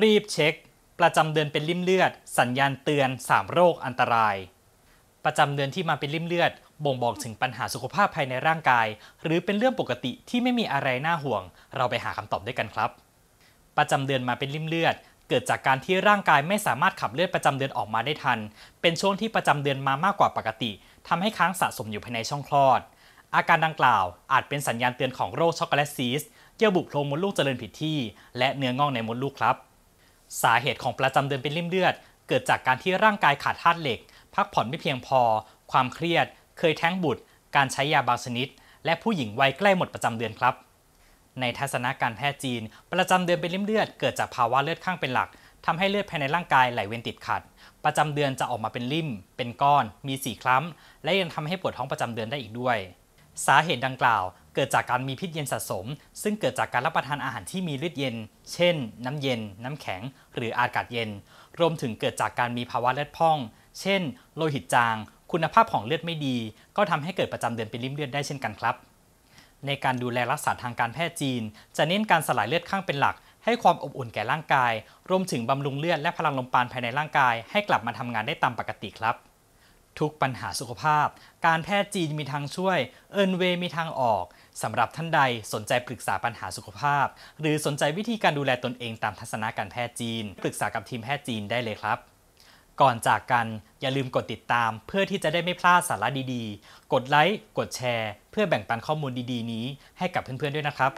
รีบเช็คประจำเดือนเป็นริ่มเลือดสัญญาณเตือน3โรคอันตรายประจำเดือนที่มาเป็นริ่มเลือดบ่งบอกถึงปัญหาสุขภาพภายในร่างกายหรือเป็นเรื่องปกติที่ไม่มีอะไรน่าห่วงเราไปหาคำตอบด้วยกันครับประจำเดือนมาเป็นริ่มเลือดเกิดจากการที่ร่างกายไม่สามารถขับเลือดประจำเดือนออกมาได้ทันเป็นช่วงที่ประจำเดือนมามากกว่าปกติทำให้ค้างสะสมอยู่ภายในช่องคลอดอาการดังกล่าวอาจเป็นสัญญาณเตือนของโรคช็อกโกแลตซีสต์เยื่อบุโพรงมดลูกเจริญผิดที่และเนื้องอกในมดลูกครับสาเหตุของประจำเดือนเป็นริ่มเลือดเกิดจากการที่ร่างกายขาดธาตุเหล็กพักผ่อนไม่เพียงพอความเครียดเคยแท้งบุตรการใช้ยาบางชนิดและผู้หญิงวัยใกล้หมดประจำเดือนครับในทัศนะการแพทย์จีนประจำเดือนเป็นริ่มเลือดเกิดจากภาวะเลือดข้างเป็นหลักทำให้เลือดภายในร่างกายไหลเวียนติดขัดประจำเดือนจะออกมาเป็นริ่มเป็นก้อนมีสีคล้ำและยังทำให้ปวดท้องประจำเดือนได้อีกด้วยสาเหตุดังกล่าวเกิดจากการมีพิษเย็นสะสมซึ่งเกิดจากการรับประทานอาหารที่มีฤทธิ์เย็นเช่นน้ำเย็นน้ำแข็งหรืออากาศเย็นรวมถึงเกิดจากการมีภาวะเลือดพองเช่นโลหิตจางคุณภาพของเลือดไม่ดีก็ทำให้เกิดประจำเดือนเป็นริ่มเลือดได้เช่นกันครับในการดูแลรักษาทางการแพทย์จีนจะเน้นการสลายเลือดข้างเป็นหลักให้ความอบอุ่นแก่ร่างกายรวมถึงบำรุงเลือดและพลังลมปราณภายในร่างกายให้กลับมาทำงานได้ตามปกติครับทุกปัญหาสุขภาพการแพทย์จีนมีทางช่วยเอินเวมีทางออกสำหรับท่านใดสนใจปรึกษาปัญหาสุขภาพหรือสนใจวิธีการดูแลตนเองตามทัศนะการแพทย์จีนปรึกษากับทีมแพทย์จีนได้เลยครับก่อนจากกันอย่าลืมกดติดตามเพื่อที่จะได้ไม่พลาดสาระดีๆกดไลค์กดแชร์เพื่อแบ่งปันข้อมูลดีๆนี้ให้กับเพื่อนๆด้วยนะครับ